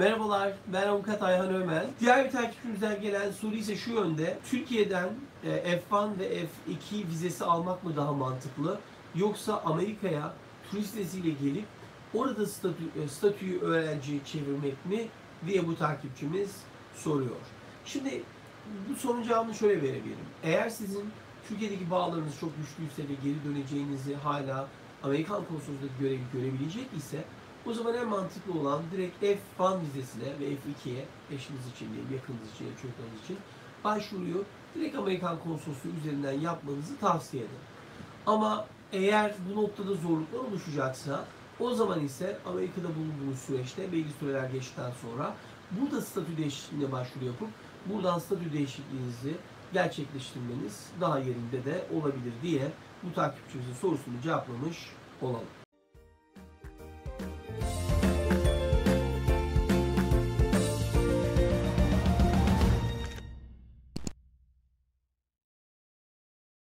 Merhabalar, ben Umkat Ayhan Ömel. Diğer bir takipçimizden gelen soru ise şu yönde. Türkiye'den F1 ve F2 vizesi almak mı daha mantıklı? Yoksa Amerika'ya turist vizesiyle gelip orada statüyü öğrenciye çevirmek mi diye bu takipçimiz soruyor. Şimdi bu sorunun cevabını şöyle verebilirim. Eğer sizin Türkiye'deki bağlarınız çok güçlüyse ve geri döneceğinizi hala Amerikan konsolosluğundaki görevi görebilecek ise o zaman en mantıklı olan direkt F1 vizesine ve F2'ye eşiniz için değil, yakınınız için, çocuklarınız için başvuruyu direkt Amerikan konsolosluğu üzerinden yapmanızı tavsiye ederim. Ama eğer bu noktada zorluklar oluşacaksa o zaman ise Amerika'da bulunduğunuz süreçte belli süreler geçtikten sonra burada statü değişikliğine başvuru yapıp buradan statü değişikliğinizi gerçekleştirmeniz daha yerinde de olabilir diye bu takipçimizin sorusunu cevaplamış olalım.